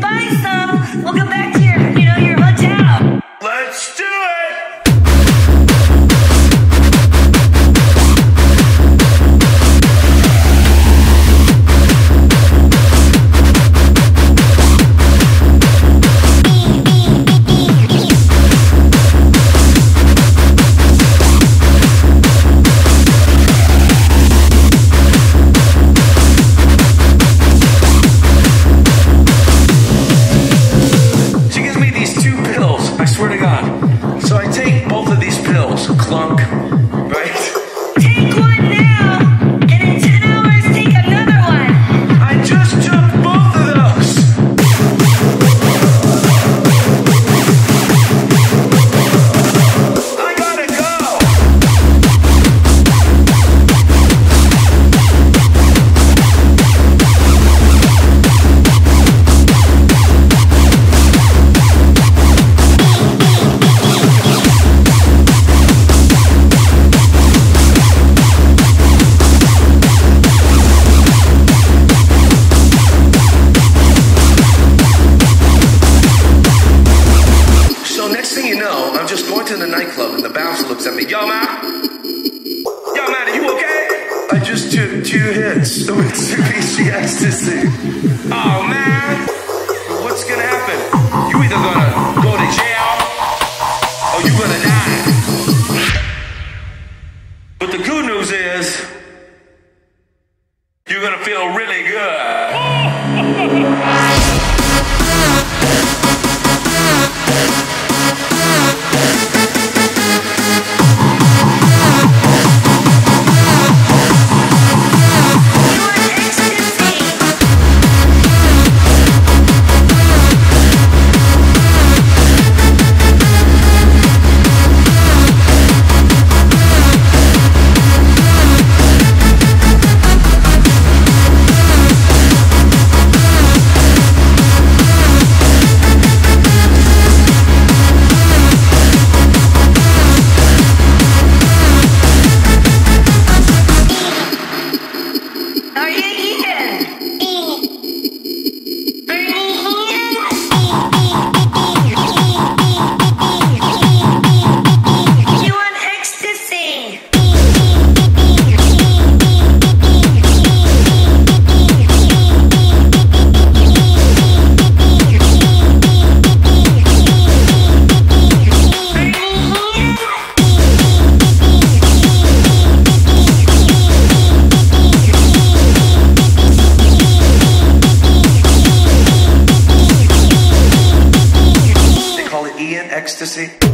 buy some. We'll come back to your hotel. Let's do it. Ecstasy.